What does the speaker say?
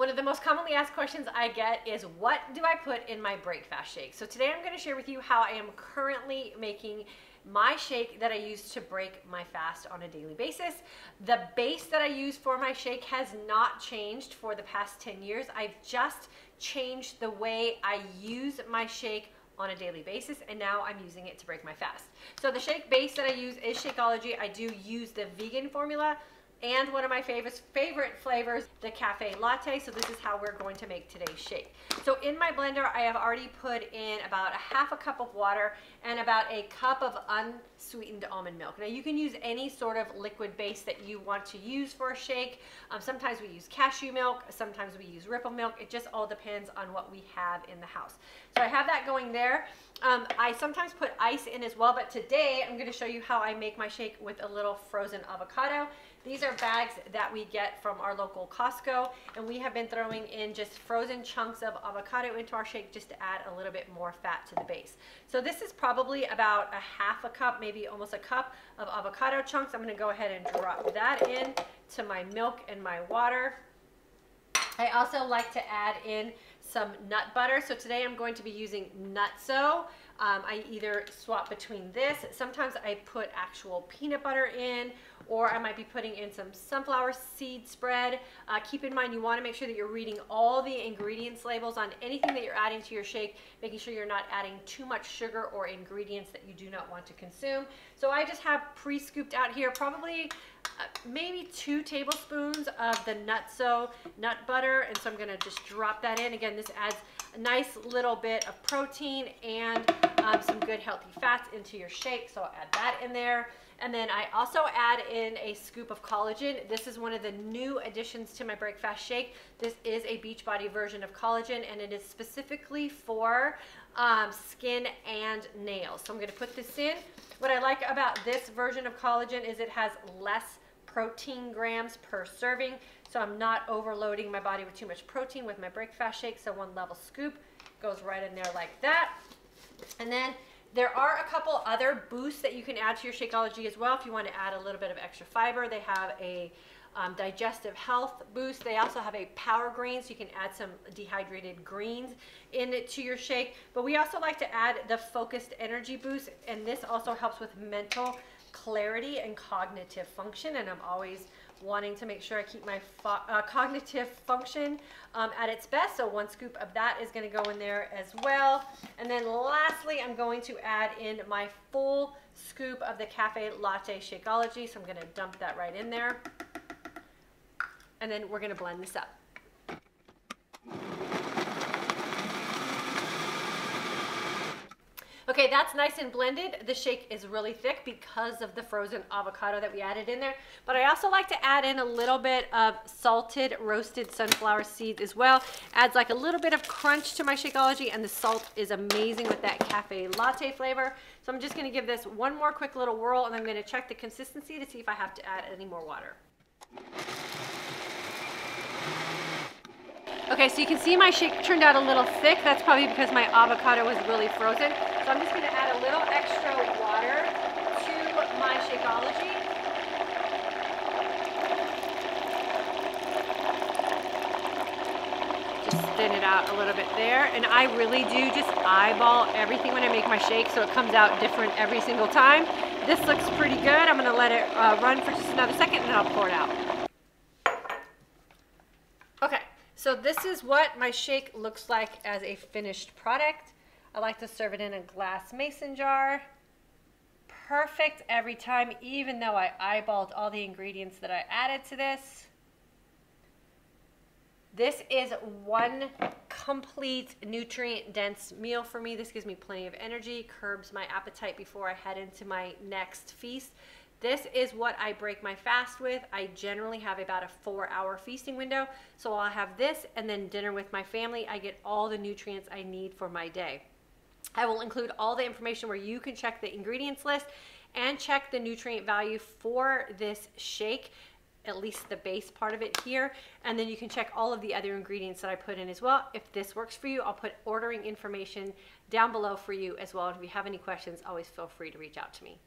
One of the most commonly asked questions I get is, what do I put in my breakfast shake? So today I'm going to share with you how I am currently making my shake that I use to break my fast on a daily basis. The base that I use for my shake has not changed for the past 10 years. I've just changed the way I use my shake on a daily basis, and now I'm using it to break my fast. So the shake base that I use is Shakeology. I do use the vegan formula and one of my favorite flavors, the cafe latte. So this is how we're going to make today's shake. So in my blender, I have already put in about a half a cup of water and about a cup of unsweetened almond milk. Now you can use any sort of liquid base that you want to use for a shake. Sometimes we use cashew milk, sometimes we use ripple milk. It just all depends on what we have in the house. So I have that going there. I sometimes put ice in as well, but today I'm gonna show you how I make my shake with a little frozen avocado. These are bags that we get from our local Costco, and we have been throwing in just frozen chunks of avocado into our shake just to add a little bit more fat to the base. So this is probably about a half a cup, maybe almost a cup of avocado chunks. I'm gonna go ahead and drop that in to my milk and my water. I also like to add in some nut butter. So today I'm going to be using Nutso. I either swap between this, sometimes I put actual peanut butter in, or I might be putting in some sunflower seed spread. Keep in mind, you wanna make sure that you're reading all the ingredients labels on anything that you're adding to your shake, making sure you're not adding too much sugar or ingredients that you do not want to consume. So I just have pre-scooped out here, probably maybe 2 tablespoons of the Nutso nut butter. And so I'm gonna just drop that in. Again, this adds a nice little bit of protein and some good healthy fats into your shake, so I'll add that in there. And then I also add in a scoop of collagen. This is one of the new additions to my breakfast shake. This is a Beachbody version of collagen, and it is specifically for skin and nails. So I'm gonna put this in. What I like about this version of collagen is it has less protein grams per serving, so I'm not overloading my body with too much protein with my breakfast shake. So one level scoop goes right in there like that. And then there are a couple other boosts that you can add to your Shakeology as well if you want to add a little bit of extra fiber. They have a digestive health boost. They also have a power green, so you can add some dehydrated greens into your shake. But we also like to add the focused energy boost, and this also helps with mental clarity and cognitive function, and I'm always wanting to make sure I keep my cognitive function at its best. So one scoop of that is going to go in there as well. And then lastly, I'm going to add in my full scoop of the cafe latte Shakeology. So I'm going to dump that right in there, and then we're going to blend this up. Okay, that's nice and blended. The shake is really thick because of the frozen avocado that we added in there. But I also like to add in a little bit of salted roasted sunflower seeds as well. Adds like a little bit of crunch to my Shakeology, and the salt is amazing with that cafe latte flavor. So I'm just gonna give this one more quick little whirl, and I'm gonna check the consistency to see if I have to add any more water. Okay, so you can see my shake turned out a little thick. That's probably because my avocado was really frozen. So I'm just gonna add a little extra water to my Shakeology. Just thin it out a little bit there. And I really do just eyeball everything when I make my shake, so it comes out different every single time. This looks pretty good. I'm gonna let it run for just another second, and then I'll pour it out. Okay. So this is what my shake looks like as a finished product. I like to serve it in a glass mason jar. Perfect every time, even though I eyeballed all the ingredients that I added to this. This is one complete nutrient-dense meal for me. This gives me plenty of energy, curbs my appetite before I head into my next feast. This is what I break my fast with. I generally have about a 4-hour feasting window. So I'll have this and then dinner with my family. I get all the nutrients I need for my day. I will include all the information where you can check the ingredients list and check the nutrient value for this shake, at least the base part of it here. And then you can check all of the other ingredients that I put in as well. If this works for you, I'll put ordering information down below for you as well. And if you have any questions, always feel free to reach out to me.